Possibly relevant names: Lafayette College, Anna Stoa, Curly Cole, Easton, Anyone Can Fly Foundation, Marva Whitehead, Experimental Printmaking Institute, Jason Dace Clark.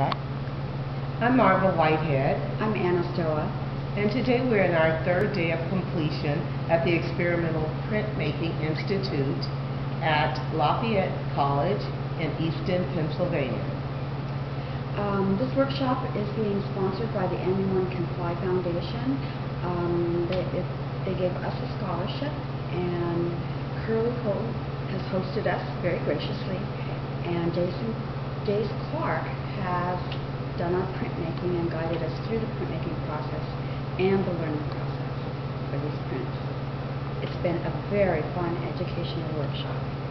that? I'm Marva Whitehead. I'm Anna Stoa. And today we're in our third day of completion at the Experimental Printmaking Institute at Lafayette College in Easton, Pennsylvania. This workshop is being sponsored by the Anyone Can Fly Foundation. They gave us a scholarship, and Curly Cole has hosted us very graciously, and Jason Dace Clark has done our printmaking and guided us through the printmaking process and the learning process for these prints. It's been a very fun educational workshop.